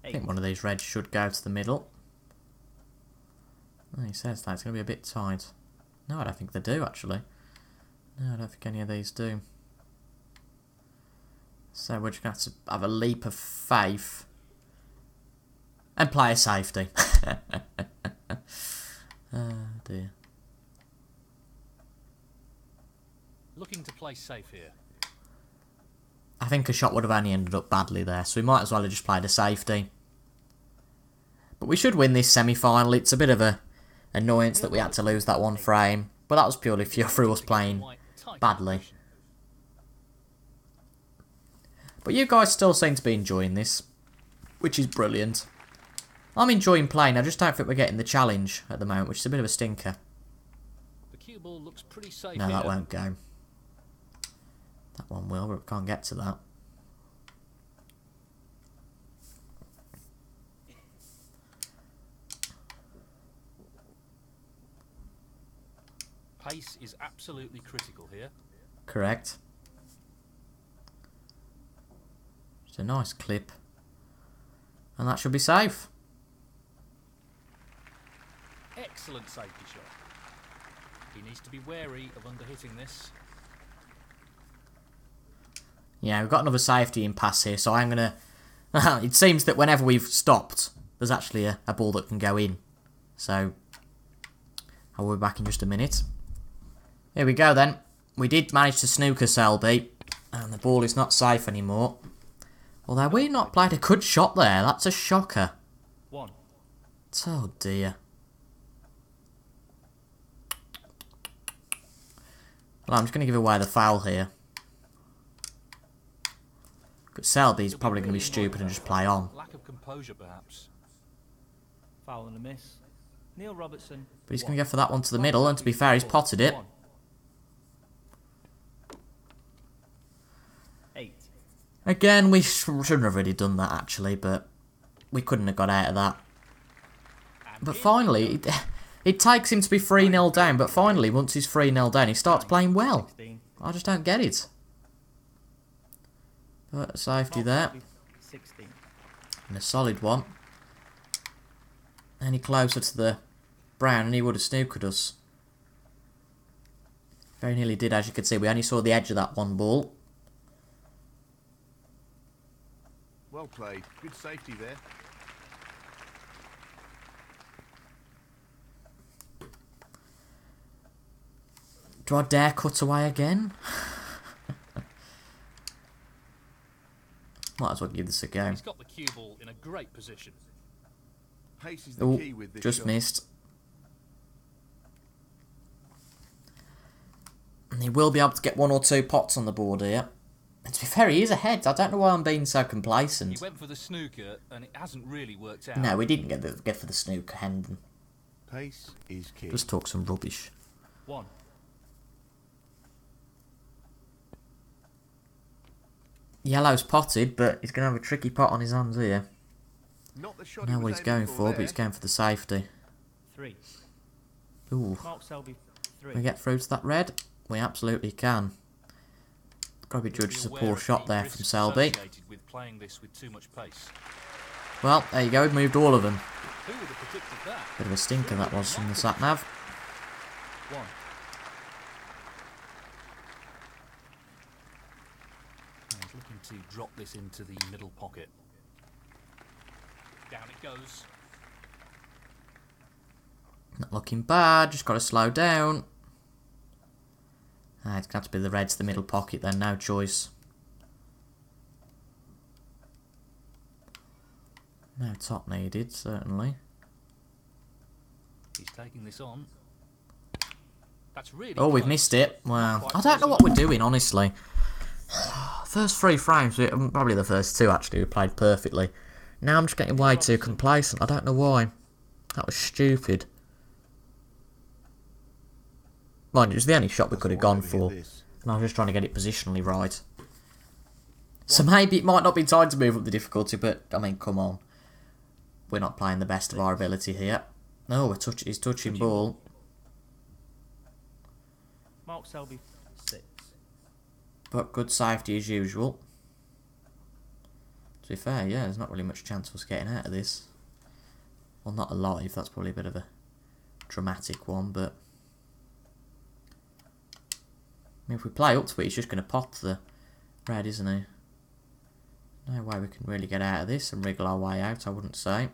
I think one of these reds should go to the middle. Oh, he says that. It's going to be a bit tight. No, I don't think they do, actually. No, I don't think any of these do. So we're just going to have to have a leap of faith. And play a safety. Oh, dear. Looking to play safe here. I think a shot would have only ended up badly there, so we might as well have just played a safety. But we should win this semi-final. It's a bit of a annoyance that we had to lose that one frame, but that was purely through us playing badly. But you guys still seem to be enjoying this, which is brilliant. I'm enjoying playing, I just don't think we're getting the challenge at the moment, which is a bit of a stinker. The cue ball looks pretty safe. No, that won't go. That one will, but we can't get to that. absolutely critical here. Correct. It's a nice clip. And that should be safe. Excellent safety shot. He needs to be wary of underhitting this. Yeah, we've got another safety impasse here, so I'm going to... It seems that whenever we've stopped, there's actually a, a ball that can go in. So, I'll be back in just a minute. Here we go then. We did manage to snooker Selby, and the ball is not safe anymore. Although we've not played a good shot there. That's a shocker. One. Oh dear. Well, I'm just going to give away the foul here. Because Selby's probably going to be stupid and just play on. Lack of composure, perhaps. Foul and a miss. Neil Robertson. But he's going to go for that one to the middle, and to be fair, he's potted it. Again, we sh shouldn't have really done that, actually, but we couldn't have got out of that. But finally, it, it takes him to be three nil down, but finally, once he's three nil down, he starts playing well. I just don't get it. But safety there. And a solid one. Any closer to the brown, and he would have snookered us. Very nearly did, as you can see. We only saw the edge of that one ball. Well played. Good safety there. Do I dare cut away again? Might as well give this a go. He's got the cue ball in a great position. Pace is the Ooh, key with this just shot. Missed. And he will be able to get one or two pots on the board here. And to be fair, he is ahead. I don't know why I'm being so complacent. He went for the snooker, and it hasn't really worked out. No, we didn't get the get for the snooker, Hendon. Pace is key. Just talk some rubbish. One. Yellow's potted, but he's going to have a tricky pot on his hands here. Not the shot. I know what he's going for, there. But he's going for the safety. Three. Ooh. Mark Selby, three. Can we get through to that red? We absolutely can. Probably judged as a poor shot there from Selby. With playing this with too much pace. Well, there you go, we've moved all of them. Who would have predicted that? Bit of a stinker that was from the sat nav. One. I was looking to drop this into the middle pocket. Down it goes. Not looking bad, just got to slow down. Ah, it's going to have to be the red to the middle pocket then, no choice. No top needed, certainly. He's taking this on. That's really oh, we've close. Missed it. Wow. I don't know what we're doing, honestly. First three frames, probably the first two actually, we played perfectly. Now I'm just getting way too complacent, I don't know why. That was stupid. Mind you, it was the only shot we could have gone for, and I was just trying to get it positionally right. So maybe it might not be time to move up the difficulty, but, I mean, come on. We're not playing the best of our ability here. No, oh, touch he's touching ball. Mark Selby, six. But good safety as usual. To be fair, yeah, there's not really much chance of us getting out of this. Well, not alive, that's probably a bit of a dramatic one, but... I mean, if we play up to it, he's just going to pot the red, isn't he? No way we can really get out of this and wriggle our way out, I wouldn't say.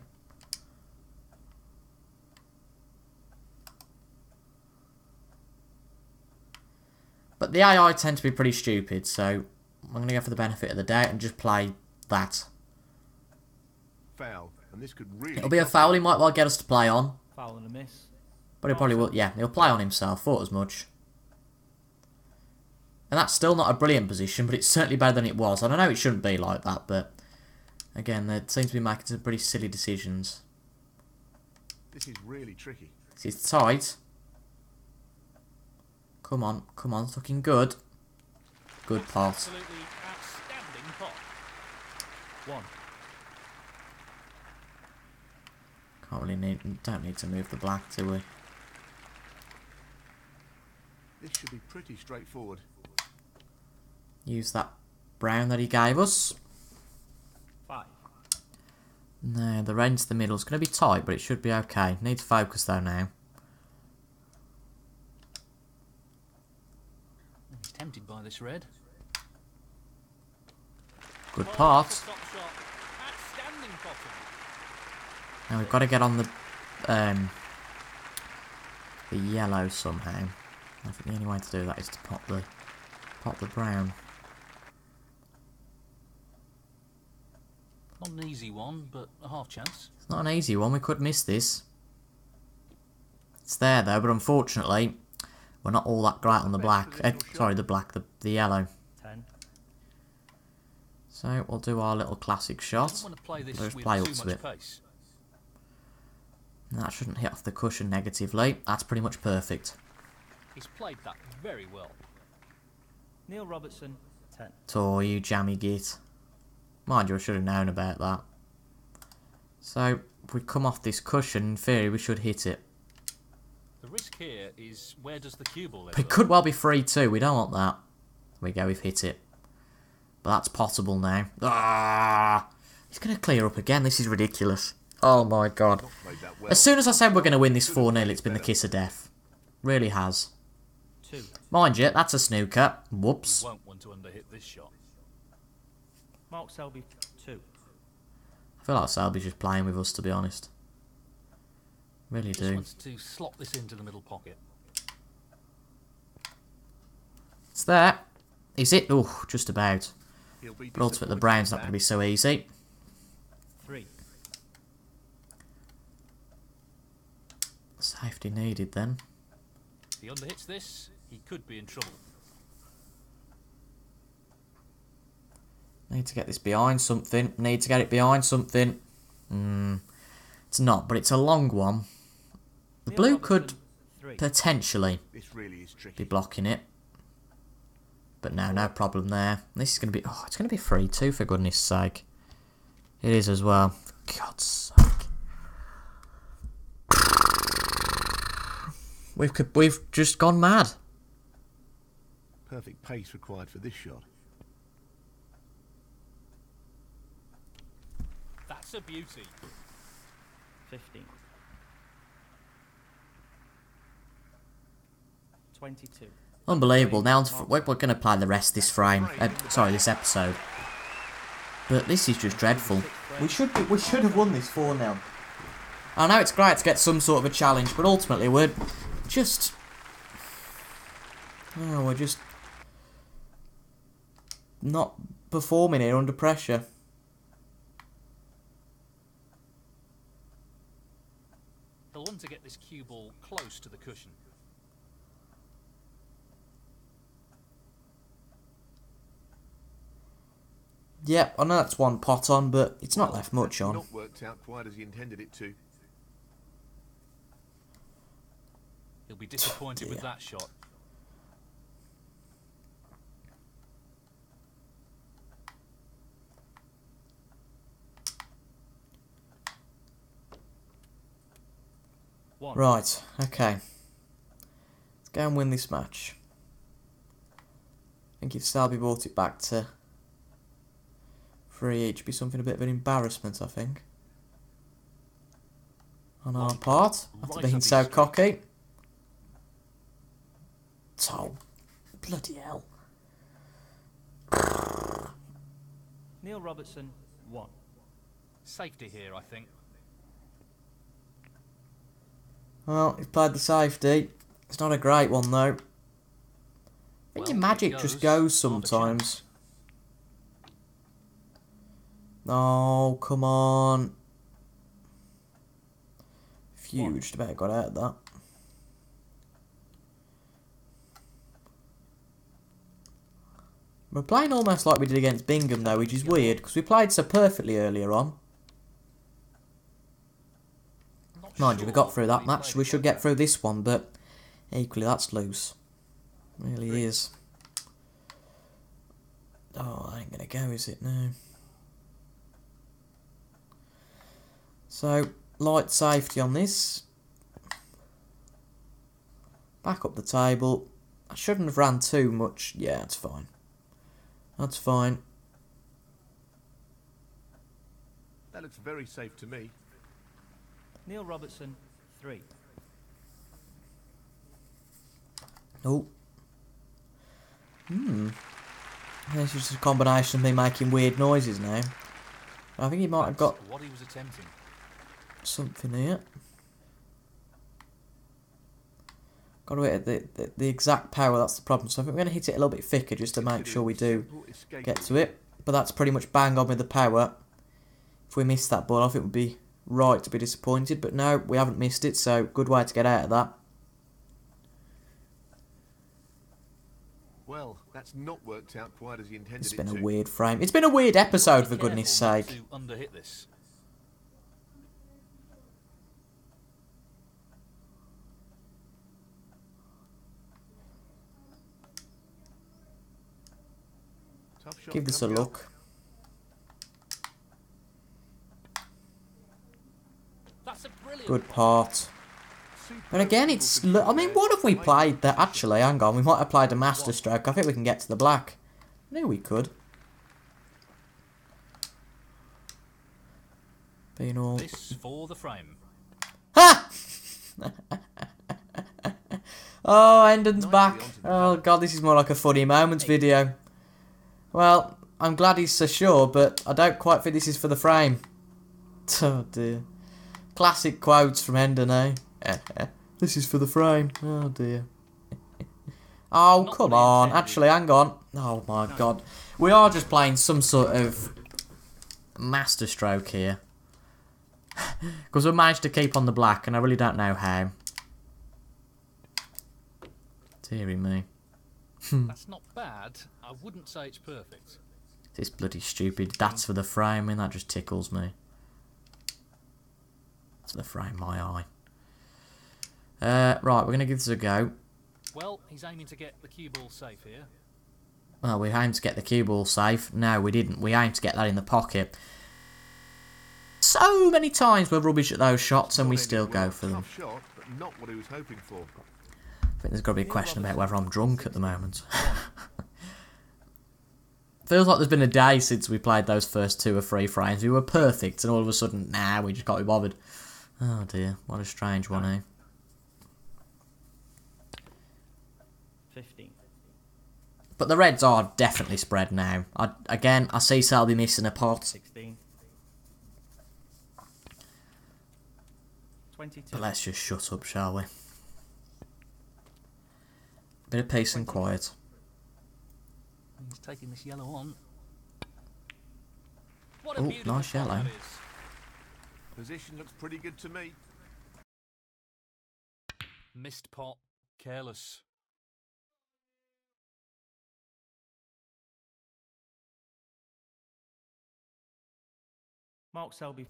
But the A I tend to be pretty stupid, so I'm going to go for the benefit of the doubt and just play that. Foul, and this could really It'll be a foul, he might well get us to play on. Foul and a miss. But he probably will, yeah, he'll play on himself, thought as much. And that's still not a brilliant position, but it's certainly better than it was. I don't know, it shouldn't be like that, but... Again, they seem to be making some pretty silly decisions. This is really tricky. This is tight. Come on, come on, it's looking good. Good pot. Absolutely outstanding pot. One. Can't really need... Don't need to move the black, do we? This should be pretty straightforward. Use that brown that he gave us. Five. No, the range to the middle is going to be tight, but it should be okay. Need to focus though now. He's tempted by this red. Good part. Now we've got to get on the um, the yellow somehow. I think the only way to do that is to pop the pop the brown. Not an easy one, but a half chance. It's not an easy one. We could miss this. It's there though, but unfortunately, we're not all that great on the black. Eh, sorry, the black, the the yellow. Ten. So we'll do our little classic shot. Let's play up to it. Pace. That shouldn't hit off the cushion negatively. That's pretty much perfect. He's played that very well. Neil Robertson, ten. Oh, you jammy git. Mind you, I should have known about that. So, if we come off this cushion, in theory, we should hit it. The risk here is where does the cue ball live? But it could well be free too. We don't want that. There we go, we've hit it. But that's possible now. Ah! He's going to clear up again. This is ridiculous. Oh my god. As soon as I said we're going to win this four nil, it's been the kiss of death. Really has. Two. Mind you, that's a snooker. Whoops. Won't want to underhit this shot. Mark Selby, two. I feel like Selby's just playing with us, to be honest. Really do. Just wants to slot this into the middle pocket. It's there. Is it? Oh, just about. But ultimately, the brown's not going to be so easy. Three. Safety needed then. If he underhits this, he could be in trouble. Need to get this behind something. Need to get it behind something. Mm, it's not, but it's a long one. The blue could potentially be blocking it. But no, no problem there. This is going to be... Oh, it's going to be three two, for goodness sake. It is as well. For God's sake. We've, we've just gone mad. Perfect pace required for this shot. That's a beauty. fifteen. twenty-two. Unbelievable. Now we're going to play the rest of this frame. Uh, sorry, this episode. But this is just dreadful. We should be, we should have won this four nil. I know it's great to get some sort of a challenge, but ultimately we're just... Oh, we're just... not performing here under pressure. They'll want to get this cue ball close to the cushion. Yep, yeah, I know that's one pot on, but it's not left much on. Not worked out quite as he intended it to. He'll be disappointed with that shot. One. Right, okay. Let's go and win this match. I think if Selby brought it back to three each, be something a bit of an embarrassment, I think, on our part, after being so cocky. Oh, bloody hell! Neil Robertson, one. Safety here, I think. Well, he's played the safety. It's not a great one though. I think your magic just goes sometimes. Oh, come on. Huge, about got out of that. We're playing almost like we did against Bingham though, which is weird, because we played so perfectly earlier on. Mind you, we got through that match, we should get through this one, but equally that's loose. Really is. Oh, I ain't going to go, is it? No. So, light safety on this. Back up the table. I shouldn't have ran too much. Yeah, that's fine. That's fine. That looks very safe to me. Neil Robertson, three. Oh. Hmm. This is just a combination of me making weird noises now. I think he might have got what he was attempting. Something here. Got to hit at the, the, the exact power, that's the problem. So I think we're going to hit it a little bit thicker just to make sure we do get to it. But that's pretty much bang on with the power. If we miss that ball, I think it would be right to be disappointed. But no, we haven't missed it, so good way to get out of that. Well, that's not worked out quite as he intended. It's been it a to. weird frame. It's been a weird episode, for goodness sake. Underhit this. Give this a look. That's a brilliant good part. But again, it's... I mean, what have we played there? Actually, hang on. We might have played a master stroke. I think we can get to the black. I knew we could. Being all... This for the frame. Ha! Oh, Hendon's back. Oh, God, this is more like a funny moments video. Well, I'm glad he's so sure, but I don't quite think this is for the frame. Oh, dear. Classic quotes from Hendon, eh? This is for the frame. Oh dear. Oh, come on. Actually, hang on. Oh my God. We are just playing some sort of master stroke here. Because we managed to keep on the black, and I really don't know how. Deary me. That's not bad. I wouldn't say it's perfect. This bloody stupid. That's for the frame. I mean, that just tickles me. That's for the frame, my eye. Uh, right, we're going to give this a go. Well, he's aiming to get the cue ball safe here. Well, we aimed to get the cue ball safe. No, we didn't. We aimed to get that in the pocket. So many times we're rubbish at those shots and we still go for them. I think there's got to be a question about whether I'm drunk at the moment. Feels like there's been a day since we played those first two or three frames. We were perfect and all of a sudden, nah, we just can't be bothered. Oh dear, what a strange one, eh? But the reds are definitely spread now. I, again, I see Selby missing a pot. sixteen. twenty-two. But let's just shut up, shall we? Bit of peace and quiet. He's taking this yellow on. What a beautiful nice yellow. Position looks pretty good to me. Missed pot. Careless. Mark Selby.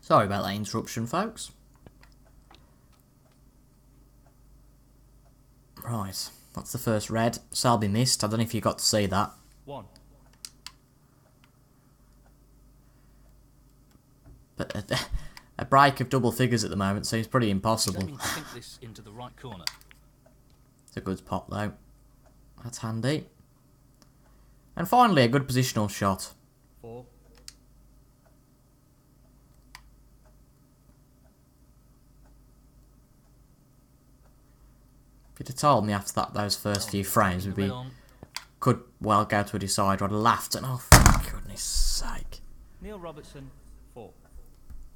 Sorry about that interruption, folks. Right, that's the first red. Selby missed. I don't know if you got to see that. One. But a, a break of double figures at the moment seems pretty impossible. This into the right corner. It's a good pop though. That's handy. And finally, a good positional shot. Four. If you'd have told me after that, those first few frames would be could well go to a decider, I'd have laughed and oh, for goodness sake. Neil Robertson, four.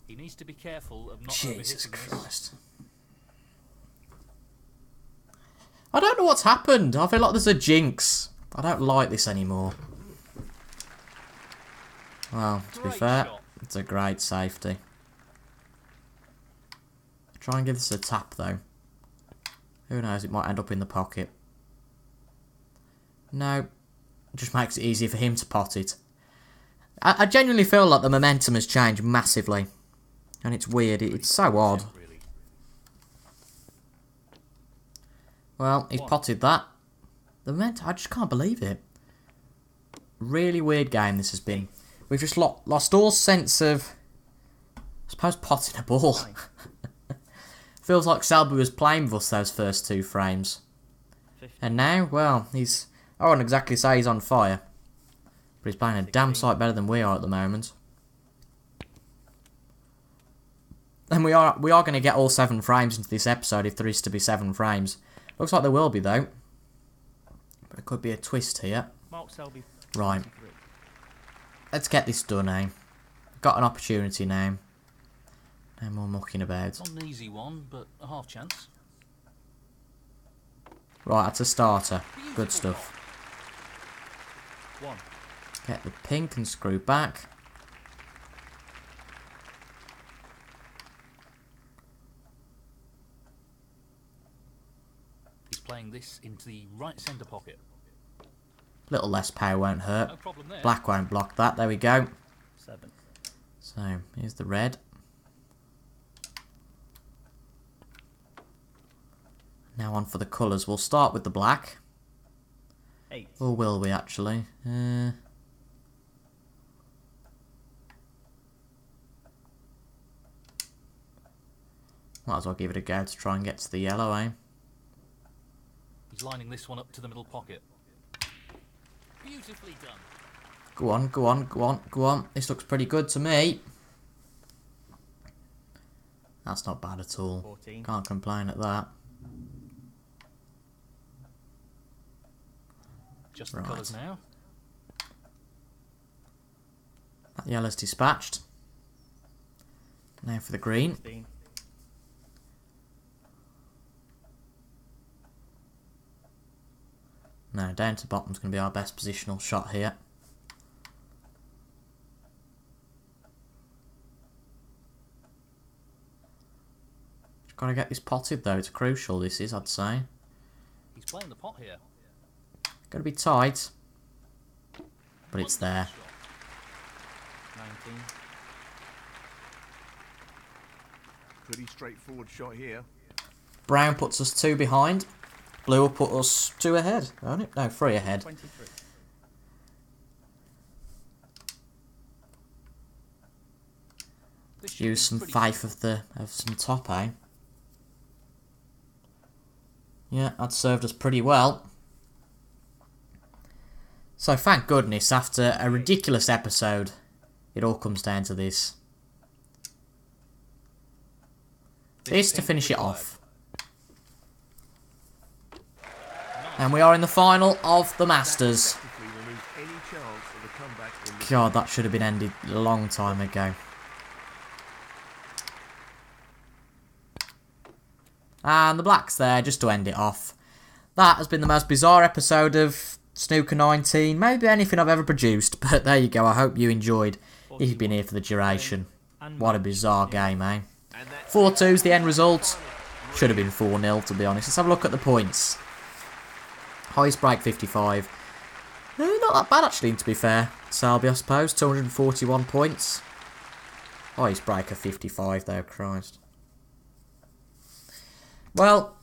He needs to be careful of not overhitting this. Jesus Christ. I don't know what's happened. I feel like there's a jinx. I don't like this anymore. Well, to be fair, it's a great safety. Try and give this a tap though. Who knows, it might end up in the pocket. No, it just makes it easier for him to pot it. I, I genuinely feel like the momentum has changed massively. And it's weird, it, it's so odd. Well, he's potted that. The momentum, I just can't believe it. Really weird game this has been. We've just lo lost all sense of, I suppose, potting a ball. Feels like Selby was playing with us those first two frames. And now, well, he's... I wouldn't exactly say he's on fire. But he's playing a damn sight better than we are at the moment. And we are we are going to get all seven frames into this episode if there is to be seven frames. Looks like there will be, though. But it could be a twist here. Mark Selby. Right. Let's get this done, eh? Got an opportunity now. No more mucking about. Not an easy one, but a half chance. Right, that's a starter. Good stuff. One. Get the pink and screw back. He's playing this into the right centre pocket. Little less power won't hurt. No problem there. Black won't block that. There we go. Seven. So, here's the red. Now on for the colours. We'll start with the black. Eight. Or will we, actually? Uh, might as well give it a go to try and get to the yellow, eh? He's lining this one up to the middle pocket. Beautifully done. Go on, go on, go on, go on. This looks pretty good to me. That's not bad at all. fourteen. Can't complain at that. Just the right. Colours now. That yellow's dispatched. Now for the green. fifteen. No, down to the bottom's going to be our best positional shot here. Just got to get this potted though. It's crucial. This is, I'd say. He's playing the pot here. Gotta be tight, but it's there. nineteen. Pretty straightforward shot here. Brown puts us two behind. Blue will put us two ahead, won't it? No, three ahead. twenty-three. Use some five of the of some top, eh? Yeah, that served us pretty well. So thank goodness, after a ridiculous episode, it all comes down to this. This to finish it off. And we are in the final of the Masters. God, that should have been ended a long time ago. And the black's there, just to end it off. That has been the most bizarre episode of Snooker nineteen, maybe anything I've ever produced, but there you go. I hope you enjoyed if you've been here for the duration. What a bizarre game, eh? four two is the end result. Should have been four nil, to be honest. Let's have a look at the points. Highest break, fifty-five. No, not that bad, actually, to be fair. Selby, I suppose, two hundred forty-one points. Highest break of fifty-five, though, Christ. Well,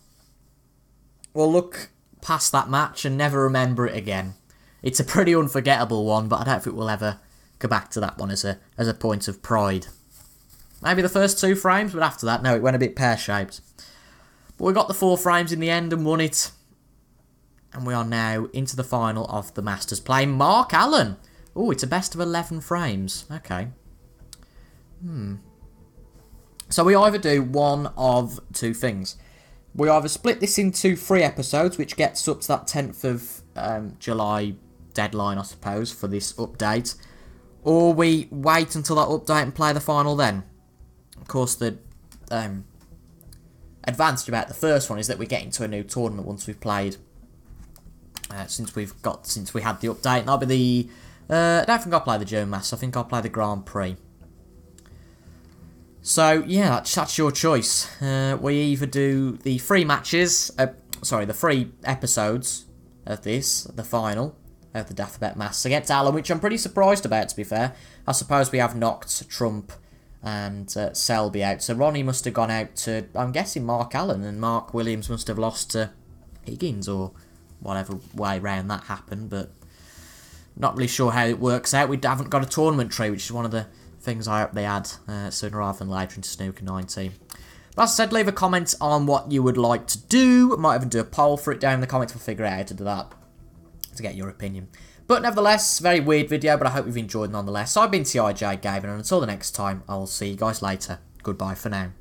we'll look past that match and never remember it again. It's a pretty unforgettable one, but I don't think we'll ever go back to that one as a as a point of pride. Maybe the first two frames, but after that, no, it went a bit pear-shaped. But we got the four frames in the end and won it. And we are now into the final of the Masters, playing Mark Allen. Oh, it's a best of eleven frames. Okay. Hmm. So we either do one of two things. We either split this into three episodes, which gets up to that tenth of um, July deadline, I suppose, for this update. Or we wait until that update and play the final then. Of course, the um, advantage about the first one is that we get into a new tournament once we've played. Uh, since we've got, since we had the update, and that'll be the. Uh, I don't think I'll play the German Masters. I think I'll play the Grand Prix. So, yeah, that's, that's your choice. Uh, we either do the three matches, uh, sorry, the three episodes of this, the final, of the Dafabet Masters against Allen, which I'm pretty surprised about, to be fair. I suppose we have knocked Trump and uh, Selby out, so Ronnie must have gone out to, I'm guessing, Mark Allen, and Mark Williams must have lost to Higgins, or whatever way round that happened, but not really sure how it works out. We haven't got a tournament tree, which is one of the things I hope they add uh, sooner rather than later into Snooker nineteen. That said, leave a comment on what you would like to do. Might even do a poll for it down in the comments. We'll figure out how to do that, to get your opinion. But nevertheless, very weird video, but I hope you've enjoyed nonetheless. So I've been T I J Gaming, and until the next time, I'll see you guys later. Goodbye for now.